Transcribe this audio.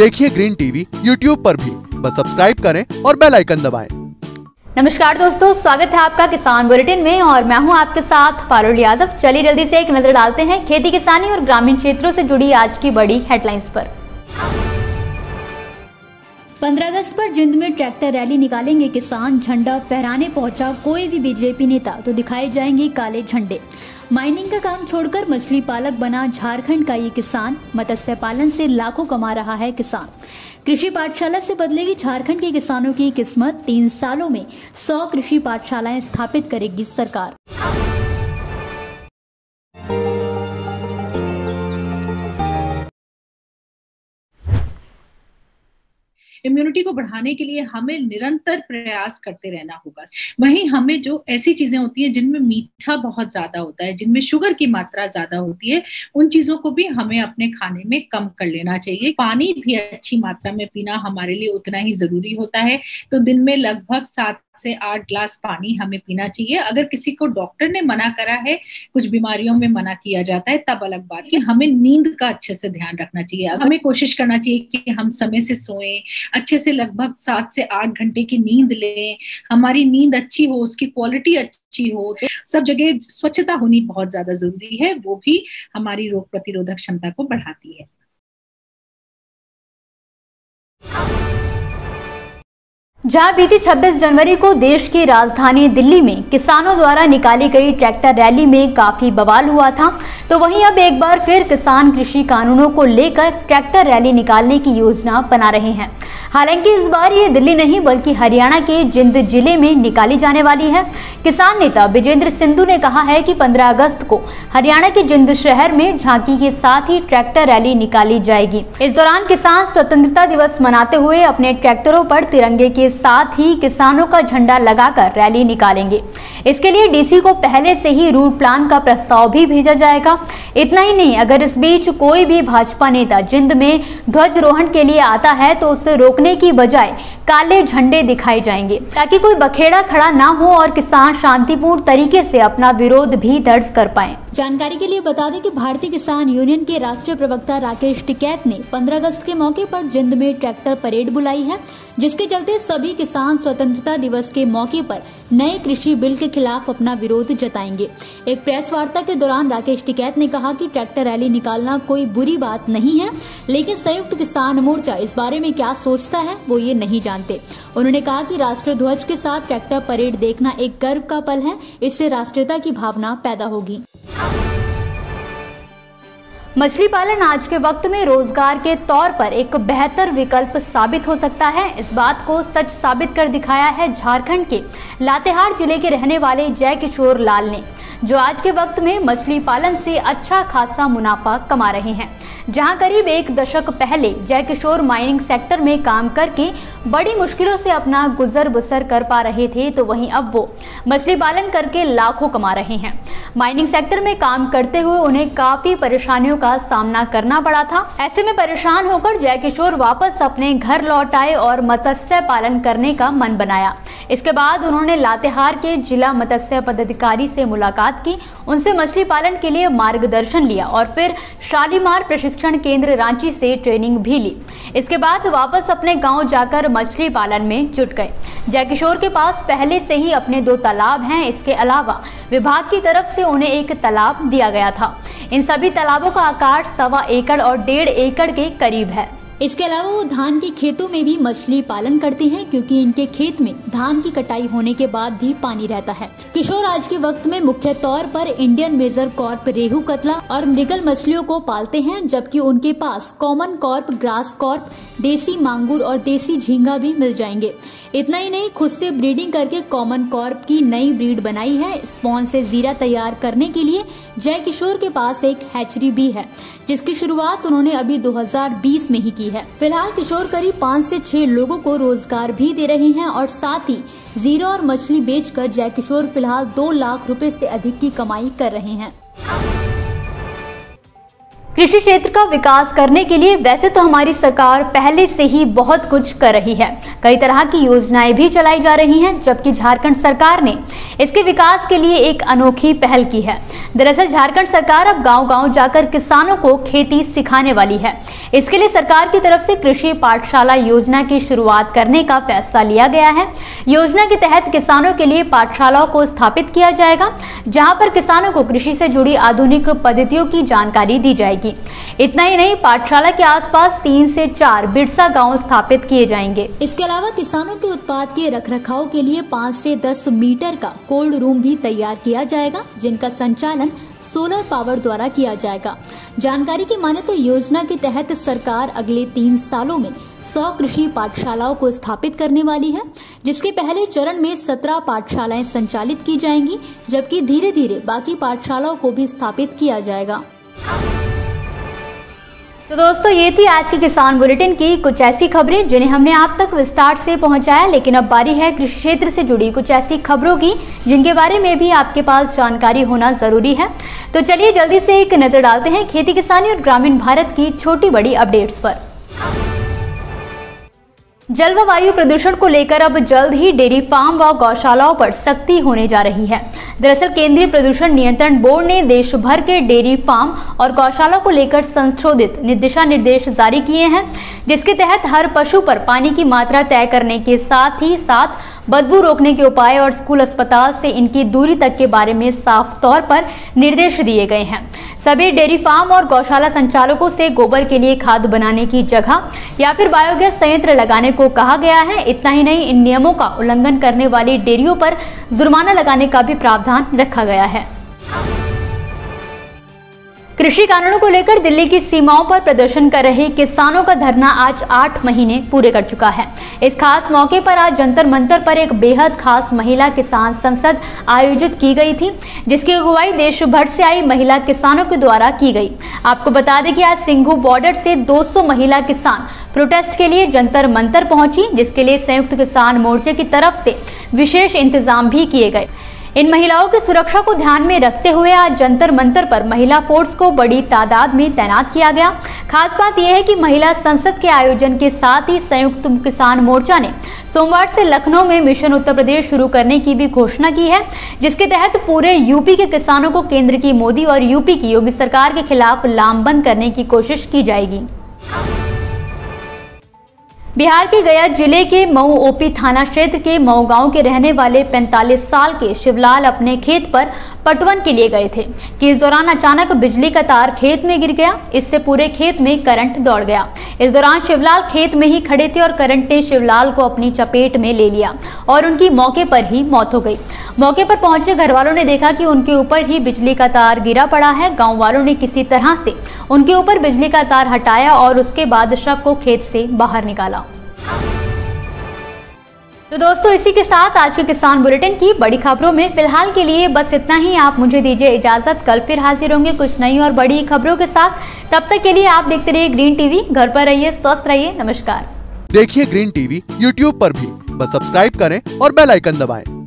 देखिए green TV YouTube पर भी, बस सब्सक्राइब करें और बेल आइकन दबाएं। नमस्कार दोस्तों, स्वागत है आपका किसान बुलेटिन में और मैं हूं आपके साथ पारुल यादव। चलिए जल्दी से एक नजर डालते हैं खेती किसानी और ग्रामीण क्षेत्रों से जुड़ी आज की बड़ी हेडलाइंस पर। 15 अगस्त पर जींद में ट्रैक्टर रैली निकालेंगे किसान। झंडा फहराने पहुंचा कोई भी बीजेपी नेता तो दिखाए जाएंगे काले झंडे। माइनिंग का काम छोड़कर मछली पालक बना झारखंड का ये किसान। मत्स्य पालन से लाखों कमा रहा है किसान। कृषि पाठशाला से बदलेगी झारखंड के किसानों की किस्मत। 3 सालों में 100 कृषि पाठशालाएं स्थापित करेगी सरकार। इम्यूनिटी को बढ़ाने के लिए हमें निरंतर प्रयास करते रहना होगा। वहीं हमें जो ऐसी चीजें होती हैं जिनमें मीठा बहुत ज्यादा होता है, जिनमें शुगर की मात्रा ज्यादा होती है, उन चीजों को भी हमें अपने खाने में कम कर लेना चाहिए। पानी भी अच्छी मात्रा में पीना हमारे लिए उतना ही जरूरी होता है, तो दिन में लगभग 7 से 8 ग्लास पानी हमें पीना चाहिए। अगर किसी को डॉक्टर ने मना करा है, कुछ बीमारियों में मना किया जाता है, तब अलग बात है। हमें नींद का अच्छे से ध्यान रखना चाहिए। हमें कोशिश करना चाहिए कि हम समय से सोएं, अच्छे से लगभग 7 से 8 घंटे की नींद लें। हमारी नींद अच्छी हो, उसकी क्वालिटी अच्छी हो। तो सब जगह स्वच्छता होनी बहुत ज्यादा जरूरी है, वो भी हमारी रोग प्रतिरोधक क्षमता को बढ़ाती है। जहां बीती 26 जनवरी को देश की राजधानी दिल्ली में किसानों द्वारा निकाली गई ट्रैक्टर रैली में काफी बवाल हुआ था, तो वहीं अब एक बार फिर किसान कृषि कानूनों को लेकर ट्रैक्टर रैली निकालने की योजना बना रहे हैं। हालांकि इस बार ये दिल्ली नहीं बल्कि हरियाणा के जींद जिले में निकाली जाने वाली है। किसान नेता बिजेंद्र सिंधु ने कहा है कि 15 अगस्त को हरियाणा के जींद शहर में झांकी के साथ ही ट्रैक्टर रैली निकाली जाएगी। इस दौरान किसान स्वतंत्रता दिवस मनाते हुए अपने ट्रैक्टरों पर तिरंगे के साथ ही किसानों का झंडा लगाकर रैली निकालेंगे। इसके लिए डीसी को पहले से ही रूट प्लान का प्रस्ताव भी भेजा जाएगा। इतना ही नहीं, अगर इस बीच कोई भी भाजपा नेता जींद में ध्वजारोहण के लिए आता है तो उसे रोकने की बजाय काले झंडे दिखाए जाएंगे, ताकि कोई बखेड़ा खड़ा ना हो और किसान शांतिपूर्ण तरीके से अपना विरोध भी दर्ज कर पाए। जानकारी के लिए बता दें कि भारतीय किसान यूनियन के राष्ट्रीय प्रवक्ता राकेश टिकैत ने 15 अगस्त के मौके पर जींद में ट्रैक्टर परेड बुलाई है, जिसके चलते सभी किसान स्वतंत्रता दिवस के मौके पर नए कृषि बिल के खिलाफ अपना विरोध जताएंगे। एक प्रेस वार्ता के दौरान राकेश टिकैत ने कहा कि ट्रैक्टर रैली निकालना कोई बुरी बात नहीं है, लेकिन संयुक्त किसान मोर्चा इस बारे में क्या सोचता है वो ये नहीं जानते। उन्होंने कहा कि राष्ट्रीय ध्वज के साथ ट्रैक्टर परेड देखना एक गर्व का पल है, इससे राष्ट्रीयता की भावना पैदा होगी। मछली पालन आज के वक्त में रोजगार के तौर पर एक बेहतर विकल्प साबित हो सकता है। इस बात को सच साबित कर दिखाया है झारखंड के लातेहार जिले के रहने वाले जयकिशोर लाल ने, जो आज के वक्त में मछली पालन से अच्छा खासा मुनाफा कमा रहे हैं। जहां करीब 1 दशक पहले जयकिशोर माइनिंग सेक्टर में काम करके बड़ी मुश्किलों से अपना गुजर बसर कर पा रहे थे, तो वहीं अब वो मछली पालन करके लाखों कमा रहे हैं। माइनिंग सेक्टर में काम करते हुए उन्हें काफी परेशानियों का सामना करना पड़ा था। ऐसे में परेशान होकर जयकिशोर वापस अपने घर लौट आए और मत्स्य पालन करने का मन बनाया। इसके बाद उन्होंने लातेहार के जिला मत्स्य पदाधिकारी से मुलाकात की, उनसे मछली पालन के लिए मार्गदर्शन लिया और फिर शालीमार प्रशिक्षण केंद्र रांची से ट्रेनिंग भी ली। इसके बाद वापस अपने गाँव जाकर मछली पालन में जुट गए। जयकिशोर के पास पहले से ही अपने 2 तालाब हैं। इसके अलावा विभाग की तरफ से उन्हें 1 तालाब दिया गया था। इन सभी तालाबों का आकार 1.25 एकड़ और 1.5 एकड़ के करीब है। इसके अलावा वो धान के खेतों में भी मछली पालन करती हैं, क्योंकि इनके खेत में धान की कटाई होने के बाद भी पानी रहता है। किशोर आज के वक्त में मुख्य तौर पर इंडियन मेजर कॉर्प, रेहू, कतला और मृगल मछलियों को पालते हैं, जबकि उनके पास कॉमन कॉर्प, ग्रास कॉर्प, देसी मांगूर और देसी झींगा भी मिल जाएंगे। इतना ही नहीं, खुद से ब्रीडिंग करके कॉमन कॉर्प की नई ब्रीड बनाई है। स्पॉन से जीरा तैयार करने के लिए जयकिशोर के पास एक हैचरी भी है, जिसकी शुरुआत उन्होंने अभी 2020 में ही की है। फिलहाल किशोर करीब 5 से 6 लोगों को रोजगार भी दे रहे हैं और साथ ही जीरा और मछली बेचकर जयकिशोर फिलहाल 2 लाख रुपए से अधिक की कमाई कर रहे हैं। कृषि क्षेत्र का विकास करने के लिए वैसे तो हमारी सरकार पहले से ही बहुत कुछ कर रही है, कई तरह की योजनाएं भी चलाई जा रही हैं, जबकि झारखंड सरकार ने इसके विकास के लिए एक अनोखी पहल की है। दरअसल झारखंड सरकार अब गांव-गांव जाकर किसानों को खेती सिखाने वाली है। इसके लिए सरकार की तरफ से कृषि पाठशाला योजना की शुरुआत करने का फैसला लिया गया है। योजना के तहत किसानों के लिए पाठशालाओं को स्थापित किया जाएगा, जहाँ पर किसानों को कृषि से जुड़ी आधुनिक पद्धतियों की जानकारी दी जाएगी। इतना ही नहीं, पाठशाला के आसपास 3 से 4 बिरसा गांव स्थापित किए जाएंगे। इसके अलावा किसानों के उत्पाद के रखरखाव के लिए 5 से 10 मीटर का कोल्ड रूम भी तैयार किया जाएगा, जिनका संचालन सोलर पावर द्वारा किया जाएगा। जानकारी की माने तो योजना के तहत सरकार अगले 3 सालों में 100 कृषि पाठशालाओं को स्थापित करने वाली है, जिसके पहले चरण में 17 पाठशालाएं संचालित की जाएंगी, जबकि धीरे धीरे बाकी पाठशालाओं को भी स्थापित किया जाएगा। तो दोस्तों, ये थी आज की किसान बुलेटिन की कुछ ऐसी खबरें जिन्हें हमने आप तक विस्तार से पहुंचाया। लेकिन अब बारी है कृषि क्षेत्र से जुड़ी कुछ ऐसी खबरों की जिनके बारे में भी आपके पास जानकारी होना जरूरी है। तो चलिए जल्दी से एक नज़र डालते हैं खेती किसानी और ग्रामीण भारत की छोटी बड़ी अपडेट्स पर। जल व वायु प्रदूषण को लेकर अब जल्द ही डेयरी फार्म व गौशालाओं पर सख्ती होने जा रही है। दरअसल केंद्रीय प्रदूषण नियंत्रण बोर्ड ने देश भर के डेयरी फार्म और गौशाला को लेकर संशोधित दिशा निर्देश जारी किए हैं, जिसके तहत हर पशु पर पानी की मात्रा तय करने के साथ ही साथ बदबू रोकने के उपाय और स्कूल अस्पताल से इनकी दूरी तक के बारे में साफ तौर पर निर्देश दिए गए हैं। सभी डेयरी फार्म और गौशाला संचालकों से गोबर के लिए खाद बनाने की जगह या फिर बायोगैस संयंत्र लगाने को कहा गया है। इतना ही नहीं, इन नियमों का उल्लंघन करने वाली डेयरियों पर जुर्माना लगाने का भी प्रावधान रखा गया है। कृषि कानूनों को लेकर दिल्ली की सीमाओं पर प्रदर्शन कर रहे किसानों का धरना आज 8 महीने पूरे कर चुका है। इस खास मौके पर आज जंतर मंतर पर एक बेहद खास महिला किसान संसद आयोजित की गई थी, जिसकी अगुवाई देश भर से आई महिला किसानों के द्वारा की गई। आपको बता दें कि आज सिंघू बॉर्डर से 200 महिला किसान प्रोटेस्ट के लिए जंतर मंतर पहुंची, जिसके लिए संयुक्त किसान मोर्चा की तरफ से विशेष इंतजाम भी किए गए। इन महिलाओं की सुरक्षा को ध्यान में रखते हुए आज जंतर मंतर पर महिला फोर्स को बड़ी तादाद में तैनात किया गया। खास बात यह है कि महिला संसद के आयोजन के साथ ही संयुक्त किसान मोर्चा ने सोमवार से लखनऊ में मिशन उत्तर प्रदेश शुरू करने की भी घोषणा की है, जिसके तहत पूरे यूपी के किसानों को केंद्र की मोदी और यूपी की योगी सरकार के खिलाफ लामबंद करने की कोशिश की जाएगी। बिहार के गया जिले के मऊ ओपी थाना क्षेत्र के मऊ गांव के रहने वाले 45 साल के शिवलाल अपने खेत पर पटवन के लिए गए थे कि इस दौरान अचानक बिजली का तार खेत में गिर गया। इससे पूरे खेत में करंट दौड़ गया। इस दौरान शिवलाल खेत में ही खड़े थे और करंट ने शिवलाल को अपनी चपेट में ले लिया और उनकी मौके पर ही मौत हो गई। मौके पर पहुंचे घर वालों ने देखा कि उनके ऊपर ही बिजली का तार गिरा पड़ा है। गाँव वालों ने किसी तरह से उनके ऊपर बिजली का तार हटाया और उसके बाद शव को खेत से बाहर निकाला। तो दोस्तों, इसी के साथ आज के किसान बुलेटिन की बड़ी खबरों में फिलहाल के लिए बस इतना ही। आप मुझे दीजिए इजाजत, कल फिर हाजिर होंगे कुछ नई और बड़ी खबरों के साथ। तब तक के लिए आप देखते रहिए ग्रीन टीवी। घर पर रहिए, स्वस्थ रहिए, नमस्कार। देखिए ग्रीन टीवी यूट्यूब पर भी, बस सब्सक्राइब करें और बेल आइकन दबाएं।